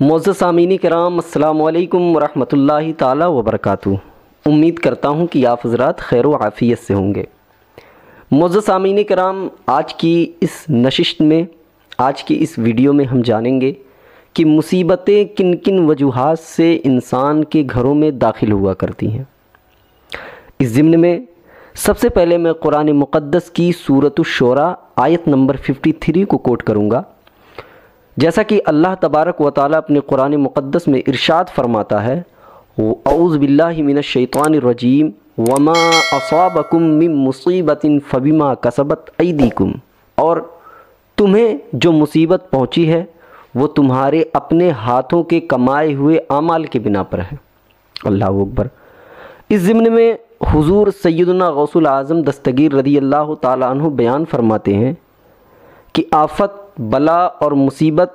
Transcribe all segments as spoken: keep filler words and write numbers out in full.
मोअज़्ज़ज़ सामीन कराम, अस्सलामु अलैकुम वरहमतुल्लाहि ताला वबरकातुहू। उम्मीद करता हूँ कि आप हज़रात खैर व आफ़ियत से होंगे। मोअज़्ज़ज़ सामीन कराम, आज की इस नशिश्त में, आज की इस वीडियो में हम जानेंगे कि मुसीबतें किन किन वजूहात से इंसान के घरों में दाखिल हुआ करती हैं। इस ज़िम्न में सबसे पहले मैं कुरान मुक़द्दस की सूरत शोरा आयत नंबर फिफ्टी थ्री को कोट करूँगा। जैसा कि अल्लाह तबारक व ताला अपने कुरान मुक़द्दस में इरशाद फरमाता है, औज़ु बिल्लाहि मिनश शैतानिर रजीम वमा असाबकुम मिन मुसीबतिन फबिमा कसबत ऐदीकुम। और तुम्हें जो मुसीबत पहुंची है वो तुम्हारे अपने हाथों के कमाए हुए अमाल के बिना पर है। अल्लाह अकबर। इस ज़िम्न में हुज़ूर सैयदना गौसुल आज़म दस्तगीर रदी अल्लाह ताला अन्हु बयान फरमाते हैं कि आफ़त, बला और मुसीबत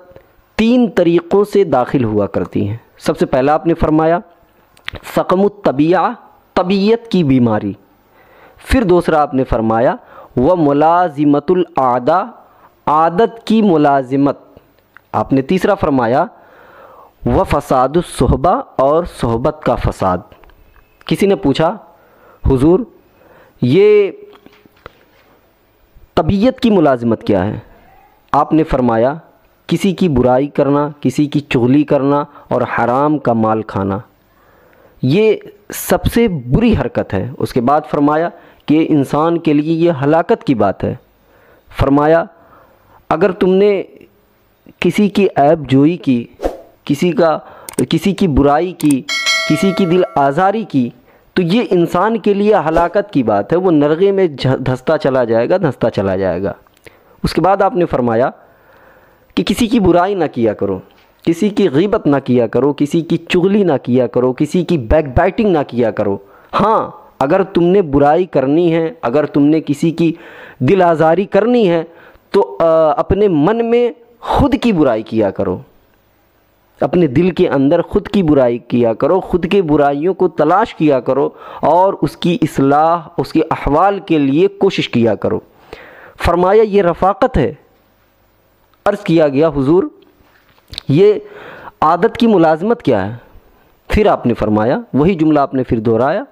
तीन तरीक़ों से दाखिल हुआ करती हैं। सबसे पहला आपने फरमाया सकमुत तबिया, तबीयत की बीमारी। फिर दूसरा आपने फरमाया व मुलाजिमतुल आदा, आदत की मुलाजिमत। आपने तीसरा फरमाया व फसादुस सुहबा, और सोहबत का फसाद। किसी ने पूछा, हुजूर ये तबीयत की मुलाजिमत क्या है? आपने फरमाया किसी की बुराई करना, किसी की चुगली करना और हराम का माल खाना, ये सबसे बुरी हरकत है। उसके बाद फरमाया कि इंसान के लिए ये हलाकत की बात है। फरमाया अगर तुमने किसी की ऐब जोई की, किसी का किसी की बुराई की, किसी की दिल आज़ारी की, तो ये इंसान के लिए हलाकत की बात है, वो नरगे में धंसता चला जाएगा, धंसता चला जाएगा। उसके बाद आपने फरमाया कि किसी की बुराई ना किया करो, किसी की गीबत ना किया करो, किसी की चुगली ना किया करो, किसी की बैकबाइटिंग ना किया करो। हाँ, अगर तुमने बुराई करनी है, अगर तुमने किसी की दिल आज़ारी करनी है, तो आ, अपने मन में खुद की बुराई किया करो, अपने दिल के अंदर ख़ुद की बुराई किया करो, ख़ुद के बुराइयों को तलाश किया करो और उसकी इस्लाह, उसके अहवाल के लिए कोशिश किया करो। फरमाया ये रफ़ाक़त है। अर्ज़ किया गया, हुजूर ये आदत की मुलाजमत क्या है? फिर आपने फरमाया, वही जुमला आपने फिर दोहराया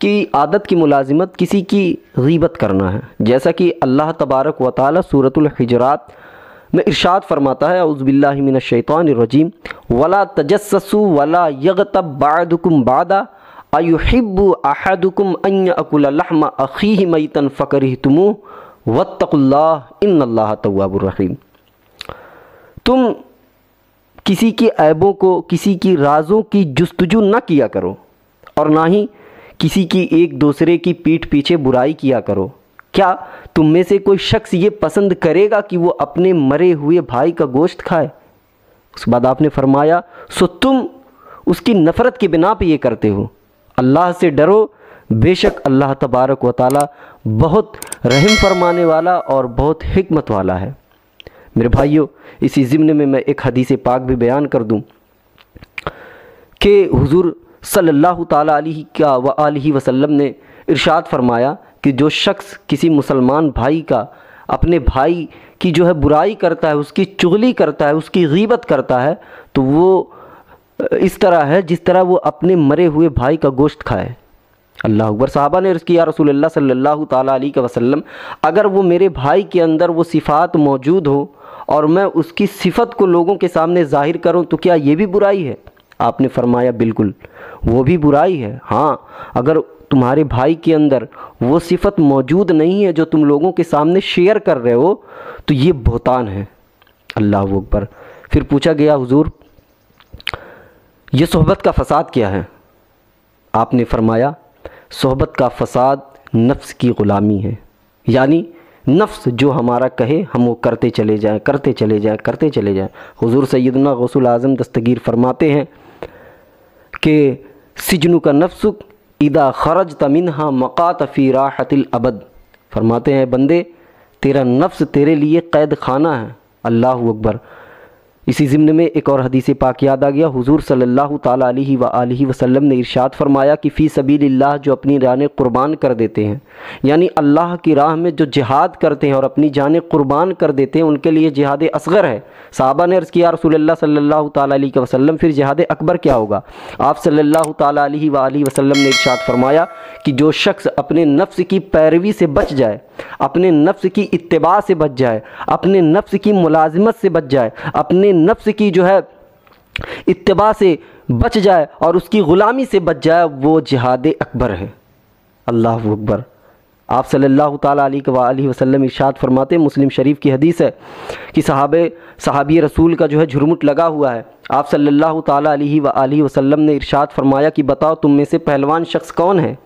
कि आदत की मुलाजमत किसी की गीबत करना है। जैसा कि अल्लाह तबारक व ताला सूरतुल हिजरात में इरशाद फरमाता है, औज़ु बिल्लाहि मिनश शैतानिर रजीम वला तजस्ससू वला यग़तब बादुकुम बादा अयुहिब्बु अहादुकुम अन याकुल लहमा अखीहि मैतन फ़करिहतुमूह वत्तकुल्लाह इन्नल्लाह तव्वाबुर रहीम। तुम किसी के ऐबों को, किसी की राज़ों की जुस्तजू ना किया करो और ना ही किसी की एक दूसरे की पीठ पीछे बुराई किया करो। क्या तुम में से कोई शख्स ये पसंद करेगा कि वो अपने मरे हुए भाई का गोश्त खाए? उसके बाद आपने फरमाया सो तुम उसकी नफ़रत के बिना पे ये करते हो। अल्लाह से डरो, बेशक अल्लाह तबारक व ताला बहुत रहम फरमाने वाला और बहुत हिकमत वाला है। मेरे भाइयों, इसी ज़िम्न में मैं एक हदीस पाक भी बयान कर दूं कि हुज़ूर सल्लल्लाहु ताला अलैहि व आलिहि वसल्लम ने इरशाद फरमाया कि जो शख्स किसी मुसलमान भाई का, अपने भाई की जो है बुराई करता है, उसकी चुगली करता है, उसकी गीबत करता है, तो वो इस तरह है जिस तरह वो अपने मरे हुए भाई का गोश्त खाए। अल्लाह अकबर। साहबा ने अर्ज़ किया, रसूलुल्लाह सल्लल्लाहु ताला अलैहि वसल्लम, अगर वो मेरे भाई के अंदर वो सिफ़ात मौजूद हो और मैं उसकी सिफ़त को लोगों के सामने ज़ाहिर करूं तो क्या ये भी बुराई है? आपने फरमाया बिल्कुल, वो भी बुराई है। हाँ, अगर तुम्हारे भाई के अंदर वो सिफ़त मौजूद नहीं है जो तुम लोगों के सामने शेयर कर रहे हो, तो ये बहतान है। अल्लाह अकबर। फिर पूछा गया, हुजूर ये सोहबत का फ़साद क्या है? आपने फरमाया सोहबत का फ़साद नफ्स की ग़ुलामी है, यानी नफ्स जो हमारा कहे हम वो करते चले जाएं, करते चले जाएं, करते चले जाएं। हुज़ूर सैयदना गौसुल आज़म दस्तगीर फरमाते हैं कि सिजनु का नफ्सुक इदा खरज तमिनहा मक़ात फ़ी राहतिल अबद। फरमाते हैं बंदे, तेरा नफ्स तेरे लिए कैद खाना है। अल्लाह अकबर। इसी ज़िम्न में एक और हदीस पाक याद आ गया। हुजूर सल्लल्लाहु तआला अलैहि व आलिहि वसल्लम ने इरशाद फरमाया कि फ़ी सबीलिल्लाह जो अपनी जानें कुर्बान कर देते हैं, यानी अल्लाह की राह में जो जिहाद करते हैं और अपनी जानें कुर्बान कर देते हैं, उनके लिए जिहाद असगर है। सहाबा ने अर्ज़ किया रसूलल्लाह सल्लल्लाहु तआला अलैहि वसल्लम, फिर जिहाद अकबर क्या होगा? आप सल्लल्लाहु तआला अलैहि व आलिहि वसल्लम ने इरशाद फरमाया कि जो शख्स अपने नफ्स की पैरवी से बच जाए, अपने नफ्स की इत्तिबा से बच जाए, अपने नफ्स की मुलाज़मत से बच जाए, अपने नफ्स की जो है इत्तिबा से बच जाए और उसकी ग़ुलामी से बच जाए, वो जिहाद अकबर है। अल्लाहु अकबर। आप सल्लल्लाहु ताला अलैहि वसल्लम इरशाद फरमाते, मुस्लिम शरीफ की हदीस है कि सहाबे सहाबी रसूल का जो है झुरमुट लगा हुआ है। आप सल्लल्लाहु ताला अलैहि वसल्लम ने इरशाद फरमाया कि बताओ तुम में से पहलवान शख्स कौन है?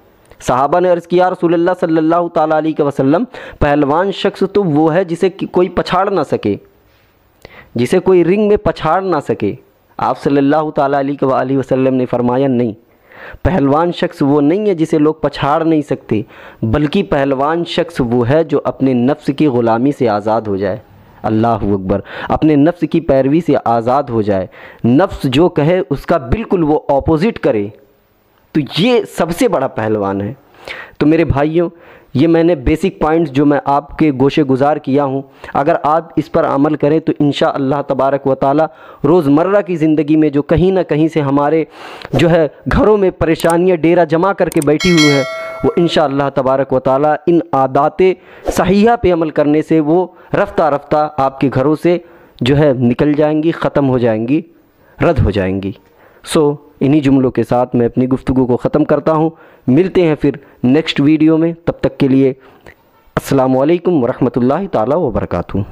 साहबा ने अर्ज़ किया रसूलल्लाह सल्लल्लाहु ताला अलैहि वसल्लम, पहलवान शख्स तो वो है जिसे कोई पछाड़ ना सके, जिसे कोई रिंग में पछाड़ ना सके। आप सल्लल्लाहु ताला अलैहि वसल्लम ने फरमाया नहीं, पहलवान शख्स वो नहीं है जिसे लोग पछाड़ नहीं सकते, बल्कि पहलवान शख्स वो है जो अपने नफ्स की ग़ुलामी से आज़ाद हो जाए। अल्लाहु अकबर। अपने नफ्स की पैरवी से आज़ाद हो जाए, नफ्स जो कहे उसका बिल्कुल वो ऑपोज़िट करे, तो ये सबसे बड़ा पहलवान है। तो मेरे भाइयों, ये मैंने बेसिक पॉइंट्स जो मैं आपके गोशे गुजार किया हूँ, अगर आप इस पर अमल करें तो इंशाअल्लाह तबारक व ताला रोज़मर्रा की ज़िंदगी में जो कहीं ना कहीं से हमारे जो है घरों में परेशानियाँ डेरा जमा करके बैठी हुई है, वो इंशाअल्लाह तबारक व ताला इन आदाते सहीहा पे अमल करने से वो रफ्ता रफ्ता आपके घरों से जो है निकल जाएंगी, ख़त्म हो जाएंगी, रद्द हो जाएंगी। सो इन्हीं जुमलों के साथ मैं अपनी गुफ्तगू को ख़त्म करता हूँ। मिलते हैं फिर नेक्स्ट वीडियो में, तब तक के लिए अस्सलामु अलैकुम व रहमतुल्लाहि ताला व बरकातहू।